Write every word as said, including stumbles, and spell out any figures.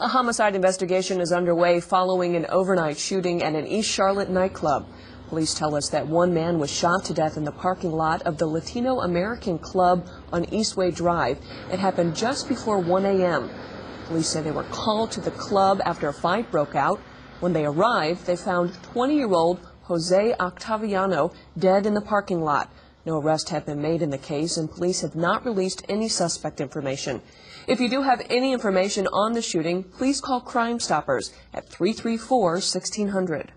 A homicide investigation is underway following an overnight shooting at an East Charlotte nightclub. Police tell us that one man was shot to death in the parking lot of the Latino American Club on Eastway Drive. It happened just before one A M Police say they were called to the club after a fight broke out. When they arrived, they found twenty-year-old Jose Octaviano dead in the parking lot. No arrest had been made in the case, and police have not released any suspect information. If you do have any information on the shooting, please call Crime Stoppers at three three four, sixteen hundred.